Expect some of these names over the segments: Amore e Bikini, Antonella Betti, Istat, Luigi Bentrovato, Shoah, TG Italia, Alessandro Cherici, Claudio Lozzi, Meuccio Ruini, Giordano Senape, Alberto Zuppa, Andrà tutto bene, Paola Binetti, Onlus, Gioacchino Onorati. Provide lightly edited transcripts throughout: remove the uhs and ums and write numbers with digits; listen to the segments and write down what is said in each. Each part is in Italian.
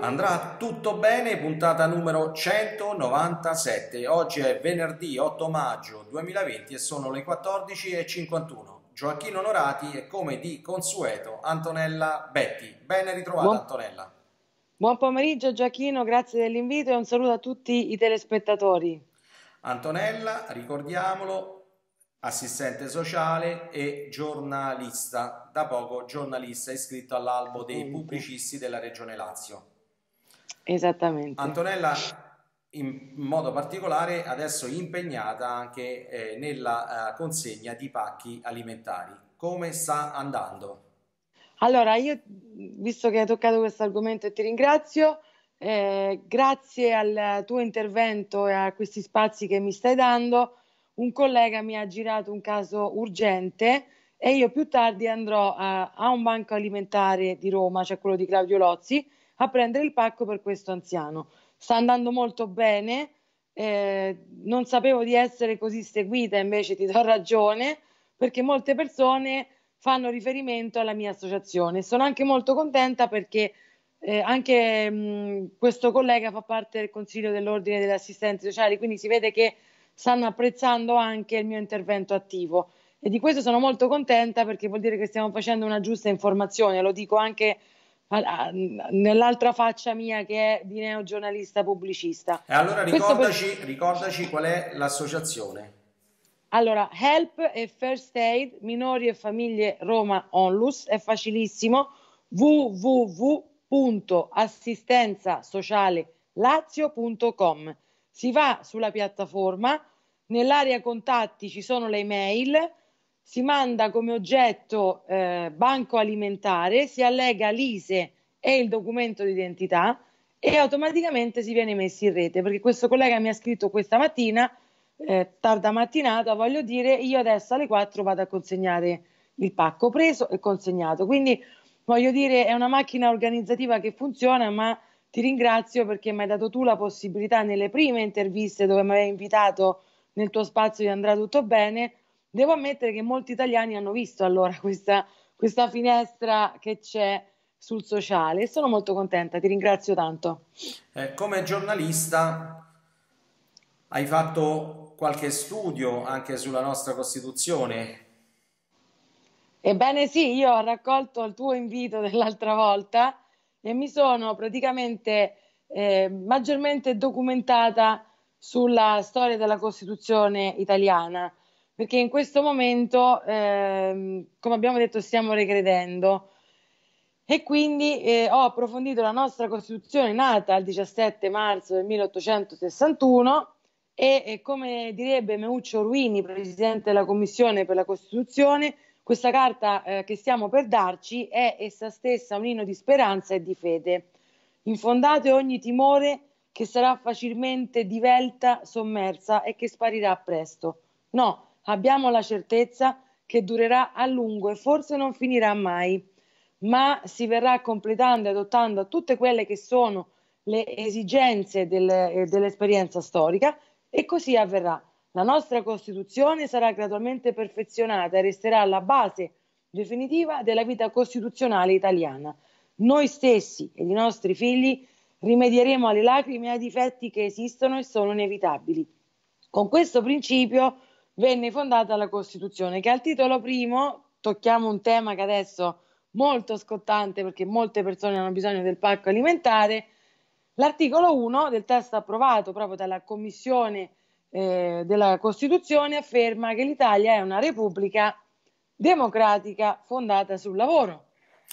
Andrà tutto bene, puntata numero 197. Oggi è venerdì 8 maggio 2020 e sono le 14:51. Gioacchino Onorati e, come di consueto, Antonella Betti. Ben ritrovata, Antonella. Buon pomeriggio Gioacchino, grazie dell'invito e un saluto a tutti i telespettatori. Antonella, ricordiamolo, assistente sociale e giornalista, da poco giornalista iscritto all'albo dei pubblicisti della Regione Lazio. Esattamente. Antonella, in modo particolare, adesso impegnata anche nella consegna di pacchi alimentari. Come sta andando? Allora, io, visto che hai toccato questo argomento e ti ringrazio, grazie al tuo intervento e a questi spazi che mi stai dando, un collega mi ha girato un caso urgente e io più tardi andrò a un banco alimentare di Roma, cioè quello di Claudio Lozzi, a prendere il pacco per questo anziano. Sta andando molto bene, non sapevo di essere così seguita, invece ti do ragione, perché molte persone fanno riferimento alla mia associazione. Sono anche molto contenta perché anche questo collega fa parte del Consiglio dell'Ordine delle Assistenti Sociali, quindi si vede che stanno apprezzando anche il mio intervento attivo. E di questo sono molto contenta perché vuol dire che stiamo facendo una giusta informazione, lo dico anche nell'altra faccia mia che è di neogiornalista pubblicista. E allora ricordaci qual è l'associazione. Allora, Help e First Aid Minori e Famiglie Roma Onlus, è facilissimo, www.assistenzasocialelazio.com. si va sulla piattaforma, nell'area contatti ci sono le email, si manda come oggetto banco alimentare, si allega l'ISE e il documento d'identità e automaticamente si viene messi in rete, perché questo collega mi ha scritto questa mattina, tarda mattinata, voglio dire, io adesso alle 4 vado a consegnare il pacco preso e consegnato, quindi voglio dire è una macchina organizzativa che funziona. Ma ti ringrazio perché mi hai dato tu la possibilità, nelle prime interviste dove mi avevi invitato nel tuo spazio di Andrà tutto bene. Devo ammettere che molti italiani hanno visto allora questa finestra che c'è sul sociale e sono molto contenta, ti ringrazio tanto. Come giornalista hai fatto qualche studio anche sulla nostra Costituzione? Ebbene sì, io ho raccolto il tuo invito dell'altra volta e mi sono praticamente maggiormente documentata sulla storia della Costituzione italiana. Perché in questo momento, come abbiamo detto, stiamo regredendo e quindi ho approfondito la nostra Costituzione nata il 17 marzo del 1861 e come direbbe Meuccio Ruini, presidente della Commissione per la Costituzione, questa carta che stiamo per darci è essa stessa un inno di speranza e di fede. Infondate ogni timore che sarà facilmente divelta, sommersa e che sparirà presto. No. Abbiamo la certezza che durerà a lungo e forse non finirà mai, ma si verrà completando e adottando tutte quelle che sono le esigenze dell'esperienza storica e così avverrà. La nostra Costituzione sarà gradualmente perfezionata e resterà la base definitiva della vita costituzionale italiana. Noi stessi ed i nostri figli rimedieremo alle lacrime e ai difetti che esistono e sono inevitabili. Con questo principio venne fondata la Costituzione, che al titolo primo, tocchiamo un tema che adesso è molto scottante perché molte persone hanno bisogno del pacco alimentare, l'articolo 1 del testo approvato proprio dalla Commissione della Costituzione afferma che l'Italia è una repubblica democratica fondata sul lavoro.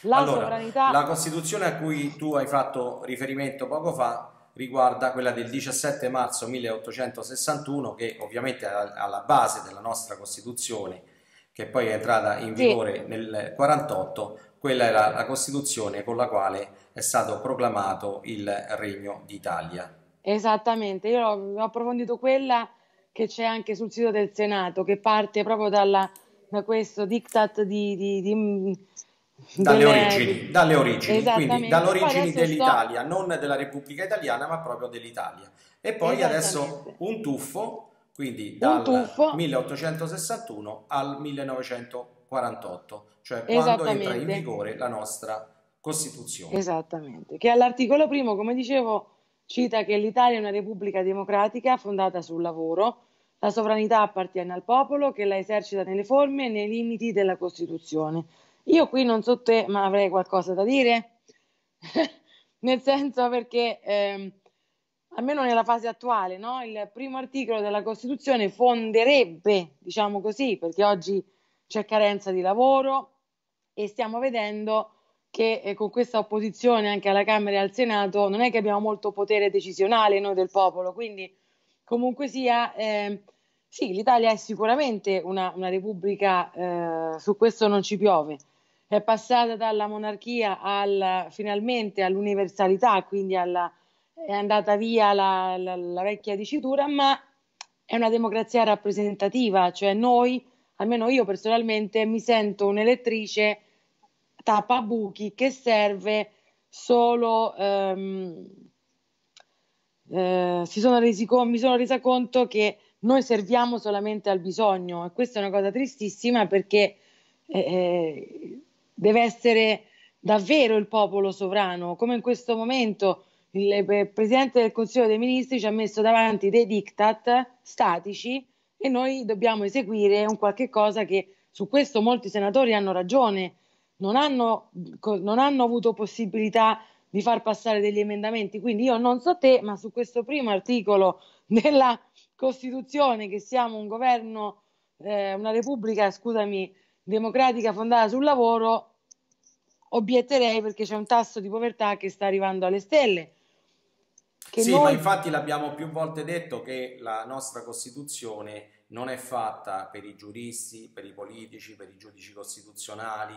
La Costituzione a cui tu hai fatto riferimento poco fa riguarda quella del 17 marzo 1861 che ovviamente è alla base della nostra Costituzione, che poi è entrata in vigore nel 1948, quella era la Costituzione con la quale è stato proclamato il Regno d'Italia. Esattamente, io ho approfondito quella che c'è anche sul sito del Senato, che parte proprio da questo diktat dalle origini, quindi dalle origini dell'Italia, non della Repubblica Italiana ma proprio dell'Italia. E poi adesso un tuffo, quindi dal 1861 al 1948. 48, cioè quando entra in vigore la nostra Costituzione. Esattamente, che all'articolo primo, come dicevo, cita che l'Italia è una repubblica democratica fondata sul lavoro, la sovranità appartiene al popolo che la esercita nelle forme e nei limiti della Costituzione. Io qui non so te, ma avrei qualcosa da dire, nel senso perché almeno nella fase attuale, no? Il primo articolo della Costituzione fonderebbe, diciamo così, perché oggi c'è carenza di lavoro e stiamo vedendo che con questa opposizione anche alla Camera e al Senato non è che abbiamo molto potere decisionale noi del popolo, quindi comunque sia, sì, l'Italia è sicuramente una repubblica, su questo non ci piove, è passata dalla monarchia finalmente all'universalità, quindi è andata via la vecchia dicitura, ma è una democrazia rappresentativa, cioè noi, almeno io personalmente, mi sento un'elettrice tappabuchi che serve solo, mi sono resa conto che noi serviamo solamente al bisogno, e questa è una cosa tristissima, perché deve essere davvero il popolo sovrano, come in questo momento il Presidente del Consiglio dei Ministri ci ha messo davanti dei diktat statici e noi dobbiamo eseguire un qualche cosa che, su questo molti senatori hanno ragione, non hanno avuto possibilità di far passare degli emendamenti, quindi io non so te, ma su questo primo articolo della Costituzione, che siamo un governo, una repubblica, scusami, democratica fondata sul lavoro, obietterei, perché c'è un tasso di povertà che sta arrivando alle stelle. Sì, ma infatti l'abbiamo più volte detto che la nostra Costituzione non è fatta per i giuristi, per i politici, per i giudici costituzionali,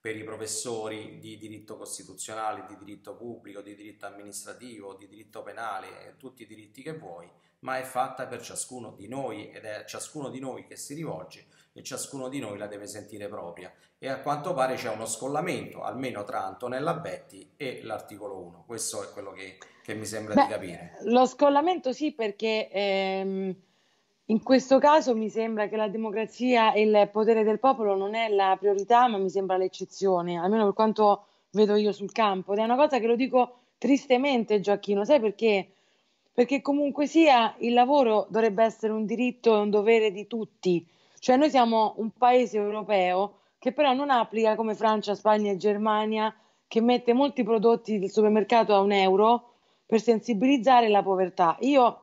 per i professori di diritto costituzionale, di diritto pubblico, di diritto amministrativo, di diritto penale, tutti i diritti che vuoi, ma è fatta per ciascuno di noi, ed è a ciascuno di noi che si rivolge e ciascuno di noi la deve sentire propria, e a quanto pare c'è uno scollamento, almeno tra Antonella Betti e l'articolo 1, questo è quello che mi sembra di capire. Lo scollamento sì, perché in questo caso mi sembra che la democrazia e il potere del popolo non è la priorità, ma mi sembra l'eccezione, almeno per quanto vedo io sul campo, ed è una cosa che lo dico tristemente, Gioacchino, sai perché? Perché comunque sia il lavoro dovrebbe essere un diritto e un dovere di tutti, cioè noi siamo un paese europeo che però non applica come Francia, Spagna e Germania, che mette molti prodotti del supermercato a €1 per sensibilizzare la povertà. Io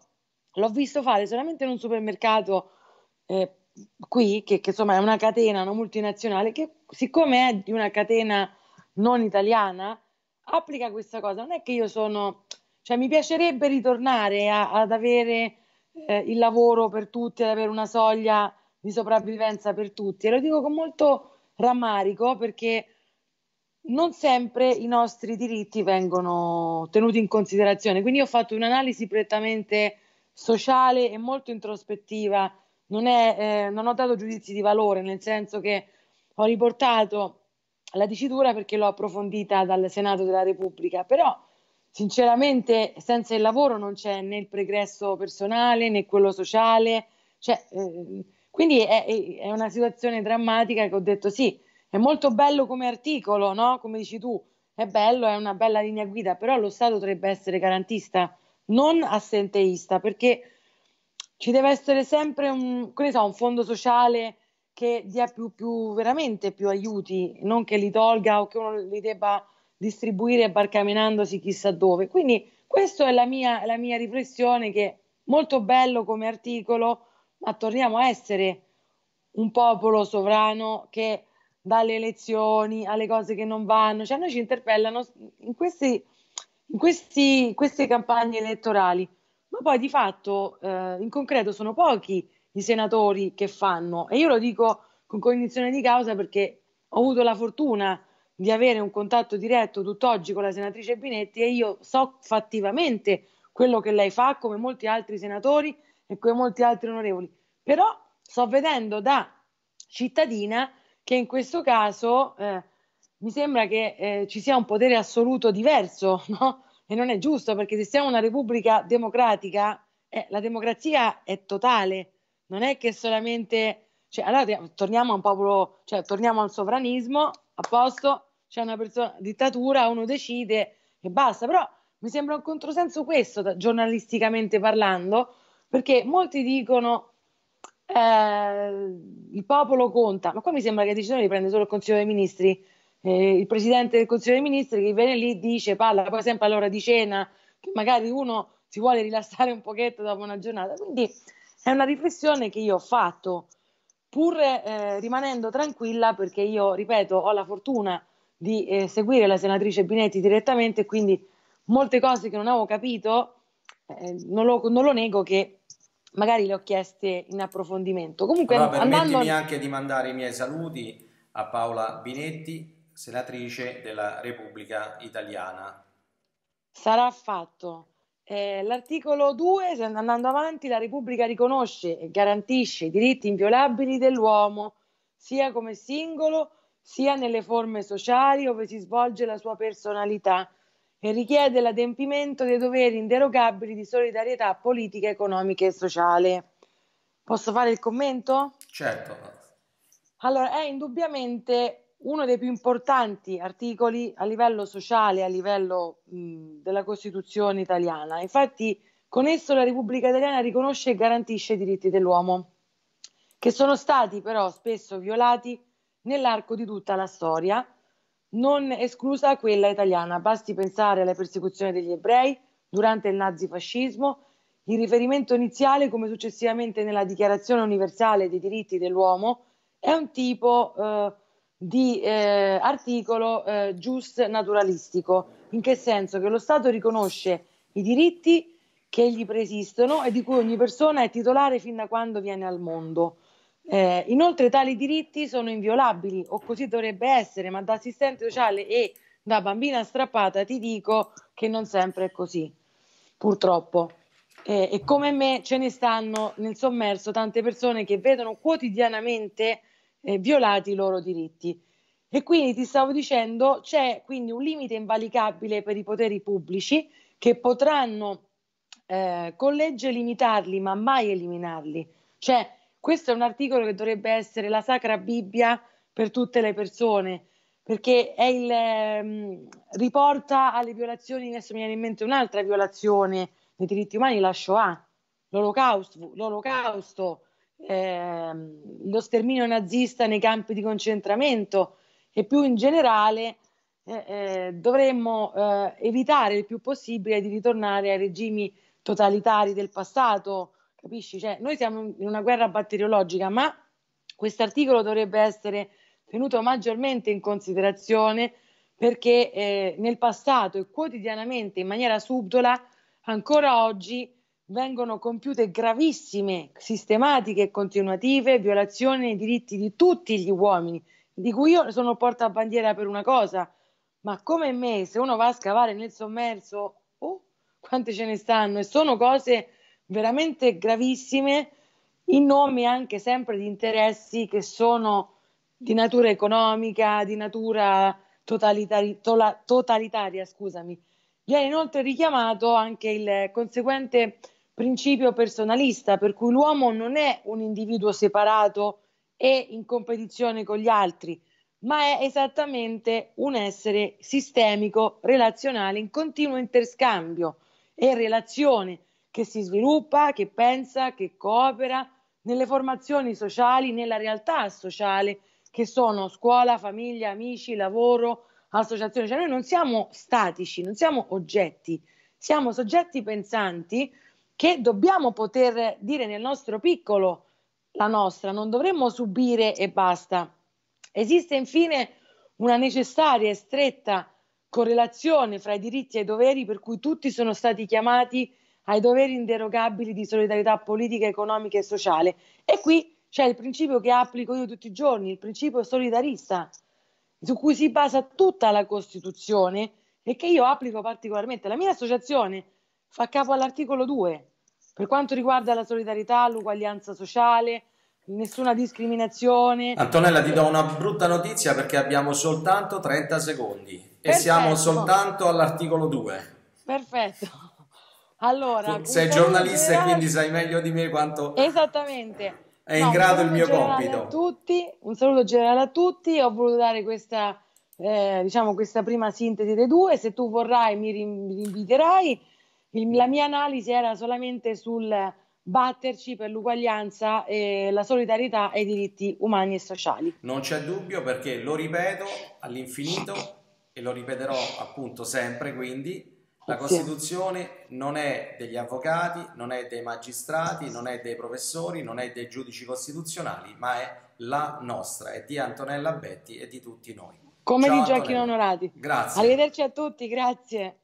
l'ho visto fare solamente in un supermercato qui, che insomma è una catena non multinazionale, che siccome è di una catena non italiana applica questa cosa. Non è che io sono... Cioè, mi piacerebbe ritornare ad avere il lavoro per tutti, ad avere una soglia di sopravvivenza per tutti, e lo dico con molto rammarico, perché non sempre i nostri diritti vengono tenuti in considerazione. Quindi io ho fatto un'analisi prettamente sociale e molto introspettiva, non ho dato giudizi di valore, nel senso che ho riportato la dicitura perché l'ho approfondita dal Senato della Repubblica, però sinceramente senza il lavoro non c'è né il progresso personale né quello sociale, cioè, quindi è una situazione drammatica, che ho detto sì, è molto bello come articolo, no? Come dici tu, è bello, è una bella linea guida, però lo Stato dovrebbe essere garantista, non assenteista, perché ci deve essere sempre un fondo sociale che dia veramente più aiuti, non che li tolga o che uno li debba distribuire barcamenandosi chissà dove. Quindi questa è la mia riflessione, che è molto bello come articolo, ma torniamo a essere un popolo sovrano che dalle elezioni alle cose che non vanno, cioè a noi ci interpellano in queste campagne elettorali, ma poi di fatto in concreto sono pochi i senatori che fanno, e io lo dico con cognizione di causa, perché ho avuto la fortuna di avere un contatto diretto tutt'oggi con la senatrice Binetti, e io so fattivamente quello che lei fa, come molti altri senatori e come molti altri onorevoli, però sto vedendo da cittadina che in questo caso mi sembra che ci sia un potere assoluto diverso, no? E non è giusto, perché se siamo una repubblica democratica, la democrazia è totale, non è che solamente Cioè, allora torniamo a un popolo, cioè torniamo al sovranismo, a posto, c'è una persona, dittatura, uno decide e basta. Però mi sembra un controsenso questo, giornalisticamente parlando, perché molti dicono il popolo conta, ma qua mi sembra che la decisione li prende solo il Consiglio dei Ministri, il Presidente del Consiglio dei Ministri che viene lì, dice, parla poi sempre all'ora di cena, che magari uno si vuole rilassare un pochetto dopo una giornata. Quindi è una riflessione che io ho fatto, pur rimanendo tranquilla, perché io, ripeto, ho la fortuna di seguire la senatrice Binetti direttamente, quindi molte cose che non avevo capito, non lo nego che magari le ho chieste in approfondimento. Comunque, allora, permettimi anche di mandare i miei saluti a Paola Binetti, senatrice della Repubblica Italiana. Sarà fatto. L'articolo 2, andando avanti, la Repubblica riconosce e garantisce i diritti inviolabili dell'uomo, sia come singolo, sia nelle forme sociali dove si svolge la sua personalità, e richiede l'adempimento dei doveri inderogabili di solidarietà politica, economica e sociale. Posso fare il commento? Certo. Allora, è indubbiamente uno dei più importanti articoli a livello sociale, a livello della Costituzione italiana. Infatti con esso la Repubblica Italiana riconosce e garantisce i diritti dell'uomo, che sono stati però spesso violati nell'arco di tutta la storia, non esclusa quella italiana. Basti pensare alla persecuzione degli ebrei durante il nazifascismo, il riferimento iniziale, come successivamente nella Dichiarazione Universale dei diritti dell'uomo, è un tipo di articolo giusnaturalistico, in che senso che lo Stato riconosce i diritti che gli preesistono e di cui ogni persona è titolare fin da quando viene al mondo. Inoltre tali diritti sono inviolabili, o così dovrebbe essere, ma da assistente sociale e da bambina strappata ti dico che non sempre è così, purtroppo, e come me ce ne stanno nel sommerso tante persone che vedono quotidianamente violati i loro diritti. E quindi ti stavo dicendo, c'è quindi un limite invalicabile per i poteri pubblici, che potranno con legge limitarli ma mai eliminarli. Cioè, questo è un articolo che dovrebbe essere la sacra Bibbia per tutte le persone, perché è riporta alle violazioni. Adesso mi viene in mente un'altra violazione dei diritti umani, la Shoah, l'Olocausto, lo sterminio nazista nei campi di concentramento, e più in generale dovremmo evitare il più possibile di ritornare ai regimi totalitari del passato, capisci? Cioè, noi siamo in una guerra batteriologica, ma quest'articolo dovrebbe essere tenuto maggiormente in considerazione, perché nel passato e quotidianamente, in maniera subdola, ancora oggi vengono compiute gravissime, sistematiche e continuative violazioni dei diritti di tutti gli uomini, di cui io sono portabandiera per una cosa, ma come me, se uno va a scavare nel sommerso, quante ce ne stanno, e sono cose veramente gravissime, in nome anche sempre di interessi che sono di natura economica, di natura totalitaria, scusami. Viene inoltre richiamato anche il conseguente principio personalista, per cui l'uomo non è un individuo separato e in competizione con gli altri, ma è esattamente un essere sistemico, relazionale, in continuo interscambio e relazione, che si sviluppa, che pensa, che coopera nelle formazioni sociali, nella realtà sociale, che sono scuola, famiglia, amici, lavoro, associazioni. Cioè, noi non siamo statici, non siamo oggetti, siamo soggetti pensanti che dobbiamo poter dire nel nostro piccolo la nostra, non dovremmo subire e basta. Esiste infine una necessaria e stretta correlazione fra i diritti e i doveri, per cui tutti sono stati chiamati ai doveri inderogabili di solidarietà politica, economica e sociale. E qui c'è il principio che applico io tutti i giorni, il principio solidarista, su cui si basa tutta la Costituzione e che io applico particolarmente. La mia associazione fa capo all'articolo 2, per quanto riguarda la solidarietà, l'uguaglianza sociale, nessuna discriminazione. Antonella, ti do una brutta notizia, perché abbiamo soltanto 30 secondi e perfetto, siamo soltanto all'articolo 2. Perfetto. Allora, tu sei giornalista e quindi sai meglio di me quanto... Esattamente. è in grado il mio compito. Un saluto generale a tutti, ho voluto dare questa, diciamo, questa prima sintesi dei due. Se tu vorrai mi rinviterai. La mia analisi era solamente sul batterci per l'uguaglianza, la solidarietà e i diritti umani e sociali. Non c'è dubbio, perché lo ripeto all'infinito e lo ripeterò appunto sempre, quindi la Costituzione non è degli avvocati, non è dei magistrati, non è dei professori, non è dei giudici costituzionali, ma è la nostra, è di Antonella Betti e di tutti noi. Come di Gioacchino Onorati. Grazie. Arrivederci a tutti, grazie.